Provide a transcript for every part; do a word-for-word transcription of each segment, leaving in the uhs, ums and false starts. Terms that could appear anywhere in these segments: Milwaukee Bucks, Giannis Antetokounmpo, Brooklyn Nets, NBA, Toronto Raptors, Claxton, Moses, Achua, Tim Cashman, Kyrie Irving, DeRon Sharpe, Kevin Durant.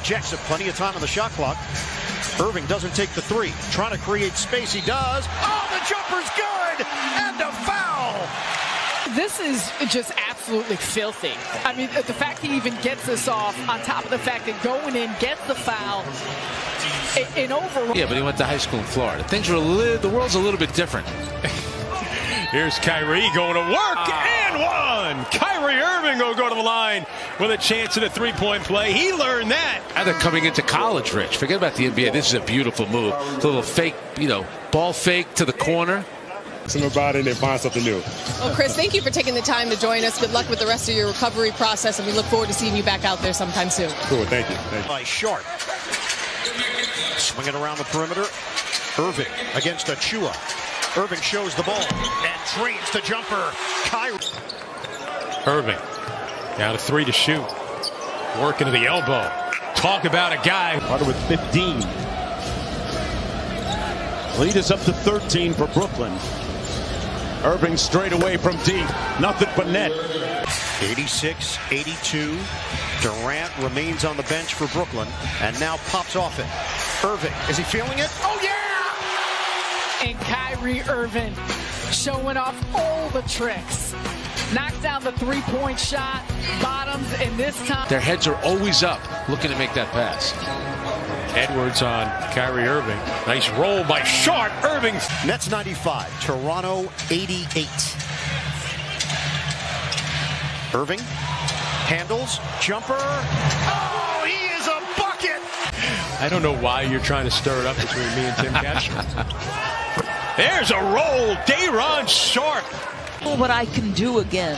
rejects it. Plenty of time on the shot clock. Irving doesn't take the three. Trying to create space. He does. Oh, the jumper's good! And a foul! This is just absolutely filthy. I mean, the fact he even gets this off, on top of the fact that going in, gets the foul. In overall. Yeah, but he went to high school in Florida. Things were a little, the world's a little bit different. Here's Kyrie going to work, oh. And one! Kyrie Irving will go to the line with a chance at a three-point play. He learned that. After coming into college, Rich, forget about the N B A. This is a beautiful move. It's a little fake, you know, ball fake to the corner. Something about it and find something new. Well, Chris, thank you for taking the time to join us. Good luck with the rest of your recovery process, and we look forward to seeing you back out there sometime soon. Cool, thank you. Thank you. By Sharpe. Swinging around the perimeter. Irving against Achua. Irving shows the ball and trades the jumper. Kyrie. Irving down to three to shoot. Working to the elbow. Talk about a guy. Carter with fifteen. Lead is up to thirteen for Brooklyn. Irving straight away from deep. Nothing but net. eighty-six eighty-two. Durant remains on the bench for Brooklyn and now pops off it. Irving, is he feeling it? Oh, yeah! And Kyrie Irving showing off all the tricks. Knocked down the three-point shot, bottoms, and this time... Their heads are always up, looking to make that pass. Edwards on Kyrie Irving. Nice roll by Sharpe. Irving. Nets ninety-five, Toronto eighty-eight. Irving handles, jumper. Oh, he is a bucket! I don't know why you're trying to stir it up between me and Tim Cashman. There's a roll, DeRon Sharpe. What I can do again.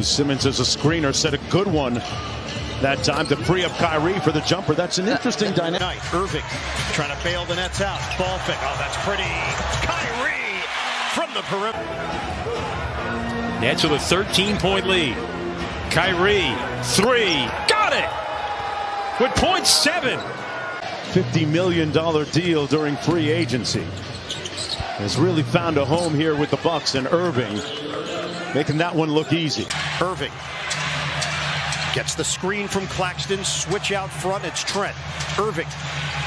Simmons as a screener set a good one that time to free up Kyrie for the jumper. That's an interesting dynamic. Irving trying to bail the Nets out. Ball fake. Oh, that's pretty. Kyrie from the perimeter. Nets with a thirteen-point lead. Kyrie three. Got it. With point seven. fifty million dollar deal during free agency. Has really found a home here with the Bucks, and Irving making that one look easy. Irving gets the screen from Claxton, switch out front, it's Trent. Irving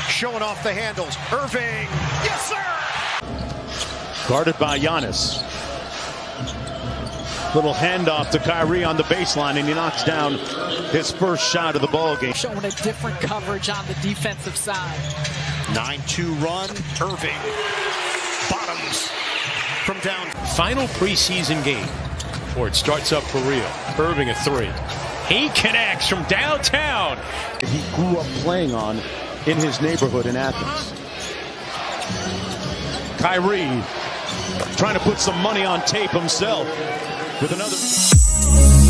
showing off the handles. Irving, yes sir! Guarded by Giannis. Little handoff to Kyrie on the baseline, and he knocks down his first shot of the ball game. Showing a different coverage on the defensive side. nine two run, Irving. Bottoms from down. Final preseason game before it starts up for real. Irving a three. He connects from downtown. He grew up playing on in his neighborhood in Athens. Kyrie trying to put some money on tape himself with another...